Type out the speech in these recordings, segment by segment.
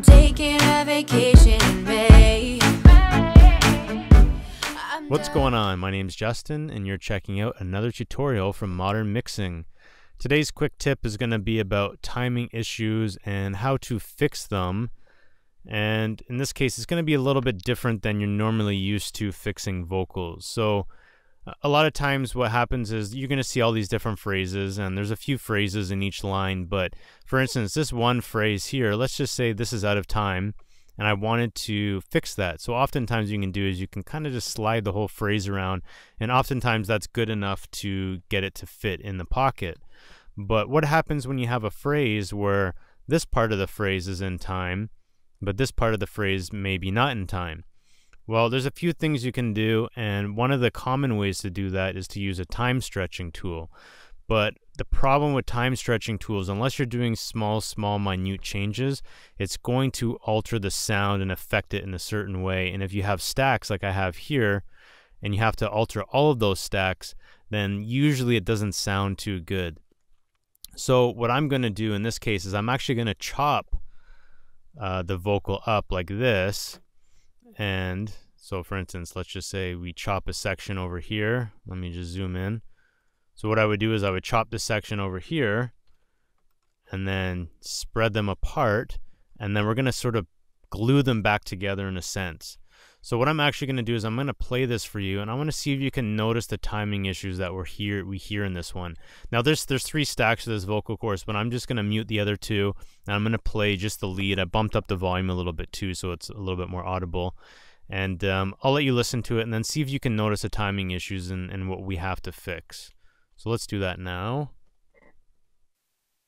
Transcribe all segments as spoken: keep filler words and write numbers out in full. I'm taking a vacation in May. What's going on? My name's Justin and you're checking out another tutorial from Modern Mixing. Today's quick tip is going to be about timing issues and how to fix them. And in this case, it's going to be a little bit different than you're normally used to fixing vocals. So a lot of times what happens is you're going to see all these different phrases, and there's a few phrases in each line. But for instance, this one phrase here, let's just say this is out of time and I wanted to fix that. So oftentimes you can do is you can kind of just slide the whole phrase around, and oftentimes that's good enough to get it to fit in the pocket. But what happens when you have a phrase where this part of the phrase is in time, but this part of the phrase may be not in time? Well, there's a few things you can do, and one of the common ways to do that is to use a time stretching tool. But the problem with time stretching tools, unless you're doing small, small, minute changes, it's going to alter the sound and affect it in a certain way. And if you have stacks like I have here, and you have to alter all of those stacks, then usually it doesn't sound too good. So what I'm going to do in this case is I'm actually going to chop uh, the vocal up like this. And so for instance, let's just say we chop a section over here. Let me just zoom in. So what I would do is I would chop this section over here and then spread them apart, and then we're going to sort of glue them back together in a sense. So what I'm actually going to do is I'm going to play this for you, and I want to see if you can notice the timing issues that we're here we hear in this one. Now there's there's three stacks of this vocal course, but I'm just going to mute the other two and I'm going to play just the lead. I bumped up the volume a little bit too, so it's a little bit more audible. And um, I'll let you listen to it and then see if you can notice the timing issues and, and what we have to fix. So let's do that now.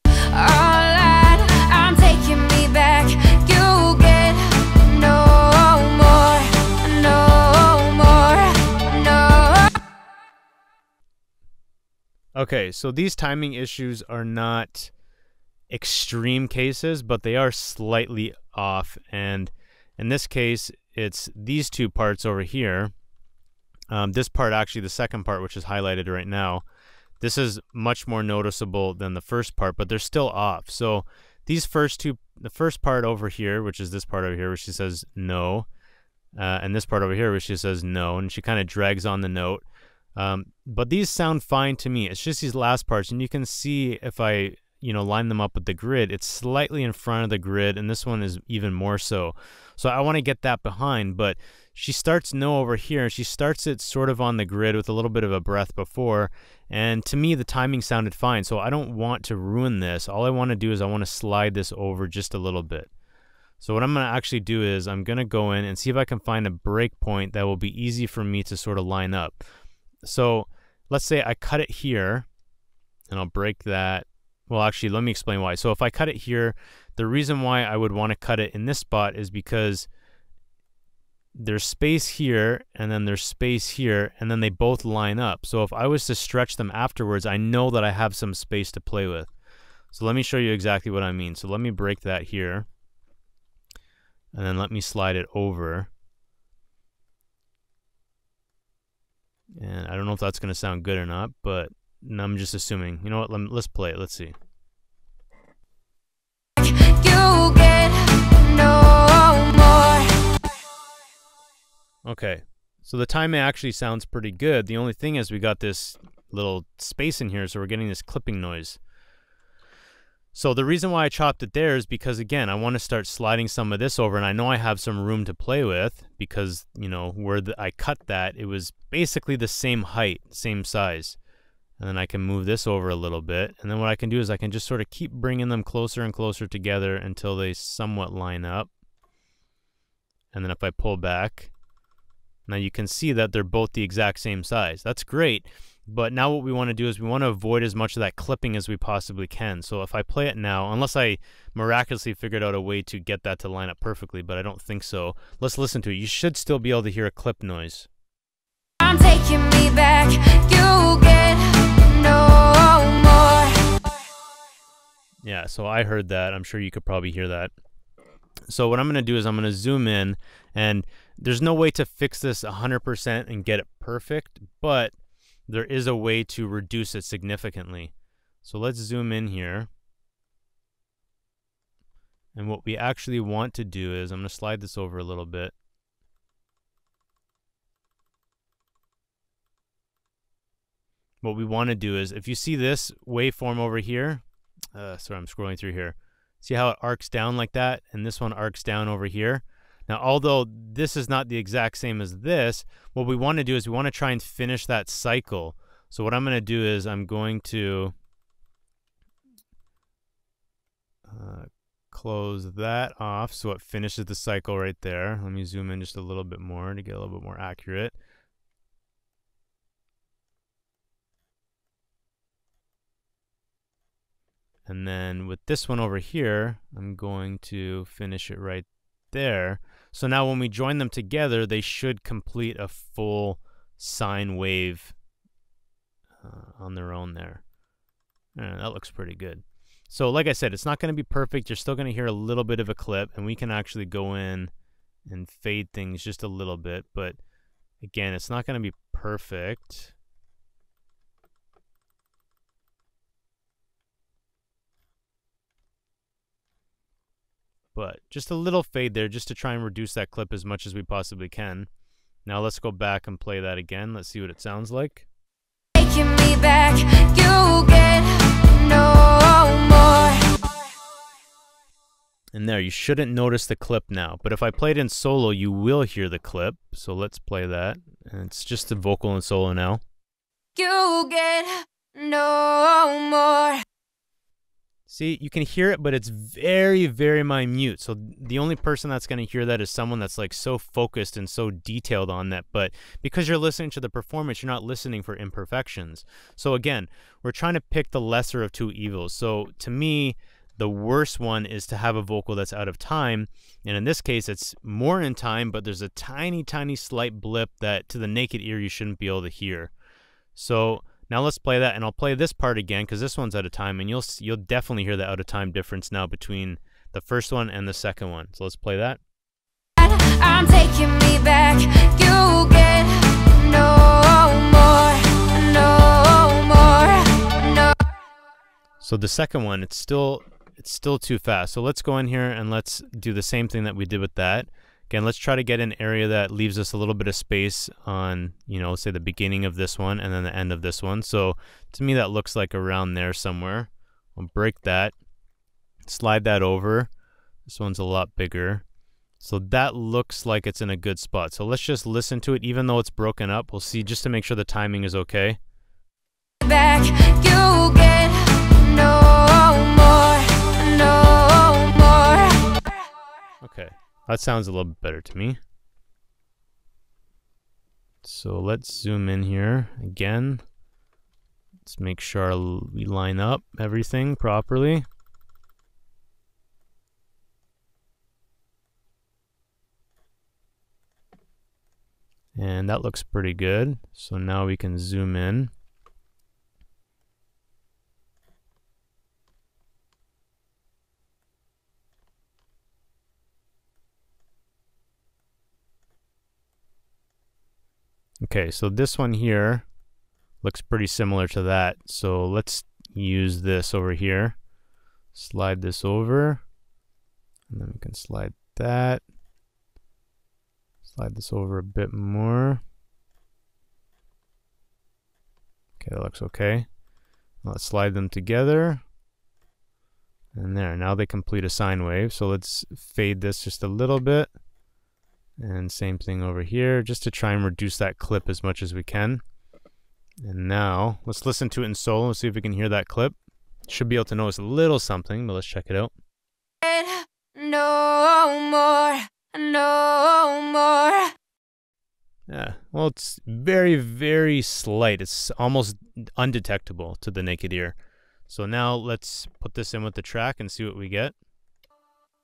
All right, I'm taking me back. You get no more, no more, no. Okay, so these timing issues are not extreme cases, but they are slightly off. And in this case, it's these two parts over here. Um, this part, actually, the second part, which is highlighted right now, this is much more noticeable than the first part, but they're still off. So these first two, the first part over here, which is this part over here, where she says no, uh, and this part over here, where she says no, and she kind of drags on the note. Um, but these sound fine to me. It's just these last parts, and you can see if I, you know, line them up with the grid, it's slightly in front of the grid, and this one is even more so. So I want to get that behind, but she starts no over here, and she starts it sort of on the grid with a little bit of a breath before, and to me the timing sounded fine, so I don't want to ruin this. All I want to do is I want to slide this over just a little bit. So what I'm going to actually do is I'm going to go in and see if I can find a breakpoint that will be easy for me to sort of line up. So let's say I cut it here, and I'll break that. Well, actually, let me explain why. So if I cut it here, the reason why I would want to cut it in this spot is because there's space here, and then there's space here, and then they both line up. So if I was to stretch them afterwards, I know that I have some space to play with. So let me show you exactly what I mean. So let me break that here, and then let me slide it over. And I don't know if that's going to sound good or not, but and I'm just assuming. You know what? Let, let's play it. Let's see. You get no more. Okay. So the timing actually sounds pretty good. The only thing is we got this little space in here, so we're getting this clipping noise. So the reason why I chopped it there is because, again, I want to start sliding some of this over, and I know I have some room to play with because, you know, where the, I cut that, it was basically the same height, same size. And then I can move this over a little bit. And then what I can do is I can just sort of keep bringing them closer and closer together until they somewhat line up. And then if I pull back, now you can see that they're both the exact same size. That's great. But now what we want to do is we want to avoid as much of that clipping as we possibly can. So if I play it now, unless I miraculously figured out a way to get that to line up perfectly, but I don't think so. Let's listen to it. You should still be able to hear a clip noise. I'm taking me back. You get no more. Yeah, so I heard that. I'm sure you could probably hear that. So what I'm going to do is I'm going to zoom in, and there's no way to fix this one hundred percent and get it perfect, but there is a way to reduce it significantly. So let's zoom in here. And what we actually want to do is, I'm going to slide this over a little bit. What we want to do is, if you see this waveform over here, uh, sorry, I'm scrolling through here. See how it arcs down like that? And this one arcs down over here. Now, although this is not the exact same as this, what we want to do is we want to try and finish that cycle. So what I'm going to do is I'm going to uh, close that off so it finishes the cycle right there. Let me zoom in just a little bit more to get a little bit more accurate. And then with this one over here, I'm going to finish it right there. So now when we join them together, they should complete a full sine wave uh, on their own there. And that looks pretty good. So like I said, it's not going to be perfect. You're still going to hear a little bit of a clip, and we can actually go in and fade things just a little bit. But again, it's not going to be perfect. But just a little fade there just to try and reduce that clip as much as we possibly can. Now let's go back and play that again. Let's see what it sounds like. Taking me back, you get no more. And there, you shouldn't notice the clip now. But if I play it in solo, you will hear the clip. So let's play that. And it's just the vocal and solo now. You get no more. See, you can hear it, but it's very, very minute. So the only person that's going to hear that is someone that's like so focused and so detailed on that. But because you're listening to the performance, you're not listening for imperfections. So again, we're trying to pick the lesser of two evils. So to me, the worst one is to have a vocal that's out of time. And in this case, it's more in time, but there's a tiny, tiny slight blip that to the naked ear, you shouldn't be able to hear. So now let's play that, and I'll play this part again because this one's out of time, and you'll you'll definitely hear the out of time difference now between the first one and the second one. So let's play that. I'm taking me back. You get no more, no more, no. So the second one, it's still it's still too fast. So let's go in here and let's do the same thing that we did with that. Again, let's try to get an area that leaves us a little bit of space on, you know, say the beginning of this one and then the end of this one. So to me, that looks like around there somewhere. I'll break that, slide that over. This one's a lot bigger. So that looks like it's in a good spot. So let's just listen to it, even though it's broken up. We'll see just to make sure the timing is okay. Back, you get no more, no more. Okay. That sounds a little bit better to me. So let's zoom in here again. Let's make sure we line up everything properly. And that looks pretty good. So now we can zoom in. Okay, so this one here looks pretty similar to that. So let's use this over here. Slide this over. And then we can slide that. Slide this over a bit more. Okay, that looks okay. Let's slide them together. And there, now they complete a sine wave. So let's fade this just a little bit. And same thing over here, just to try and reduce that clip as much as we can. And now, let's listen to it in solo and see if we can hear that clip. Should be able to notice a little something, but let's check it out. No more, no more. Yeah, well, it's very, very slight. It's almost undetectable to the naked ear. So now let's put this in with the track and see what we get.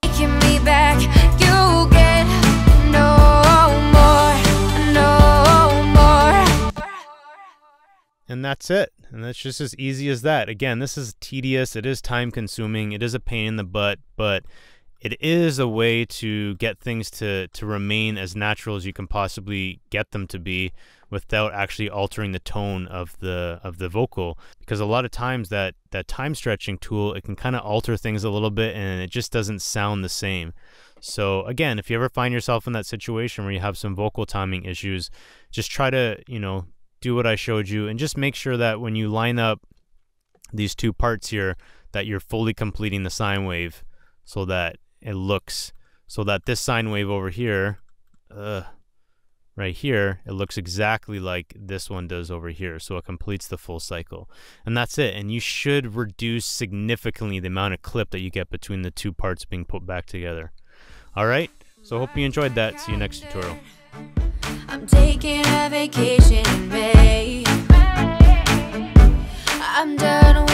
Taking me back, you get no more, no more. And that's it. And that's just as easy as that. Again, this is tedious. It is time consuming. It is a pain in the butt, but it is a way to get things to, to remain as natural as you can possibly get them to be without actually altering the tone of the of the vocal. Because a lot of times that, that time stretching tool, it can kind of alter things a little bit and it just doesn't sound the same. So again, if you ever find yourself in that situation where you have some vocal timing issues, just try to, you know, do what I showed you and just make sure that when you line up these two parts here, that you're fully completing the sine wave so that it looks, so that this sine wave over here, uh, right here, it looks exactly like this one does over here. So it completes the full cycle. And that's it. And you should reduce significantly the amount of clip that you get between the two parts being put back together. All right. So hope you enjoyed that. See you next tutorial. I'm taking a vacation in May. I'm done